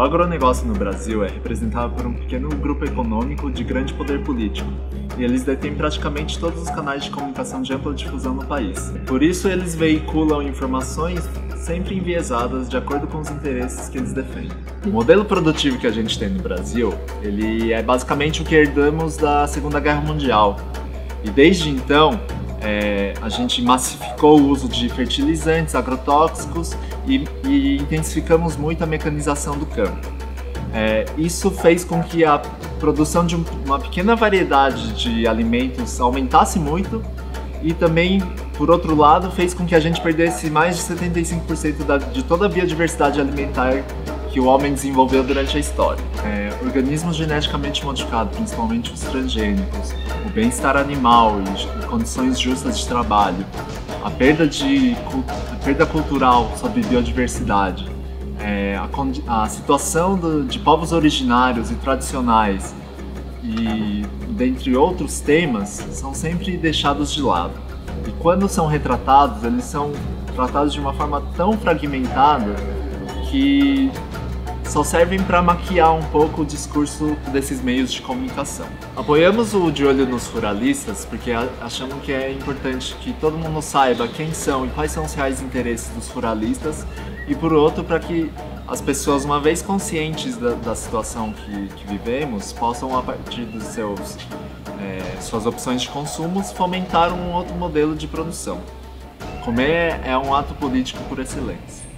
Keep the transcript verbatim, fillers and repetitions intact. O agronegócio no Brasil é representado por um pequeno grupo econômico de grande poder político, e eles detêm praticamente todos os canais de comunicação de ampla difusão no país. Por isso, eles veiculam informações sempre enviesadas de acordo com os interesses que eles defendem. O modelo produtivo que a gente tem no Brasil, ele é basicamente o que herdamos da Segunda Guerra Mundial, e desde então, É, a gente massificou o uso de fertilizantes, agrotóxicos e, e intensificamos muito a mecanização do campo. É, isso fez com que a produção de uma pequena variedade de alimentos aumentasse muito e também, por outro lado, fez com que a gente perdesse mais de setenta e cinco por cento da, de toda a biodiversidade alimentar que o homem desenvolveu durante a história. É, organismos geneticamente modificados, principalmente os transgênicos, o bem-estar animal e condições justas de trabalho, a perda, de, a perda cultural sobre biodiversidade, é, a, a situação do, de povos originários e tradicionais, e dentre outros temas, são sempre deixados de lado. E quando são retratados, eles são tratados de uma forma tão fragmentada que só servem para maquiar um pouco o discurso desses meios de comunicação. Apoiamos o De Olho nos Ruralistas porque achamos que é importante que todo mundo saiba quem são e quais são os reais interesses dos ruralistas, e por outro, para que as pessoas, uma vez conscientes da, da situação que, que vivemos, possam, a partir dos seus, é, suas opções de consumo, fomentar um outro modelo de produção. Comer é um ato político por excelência.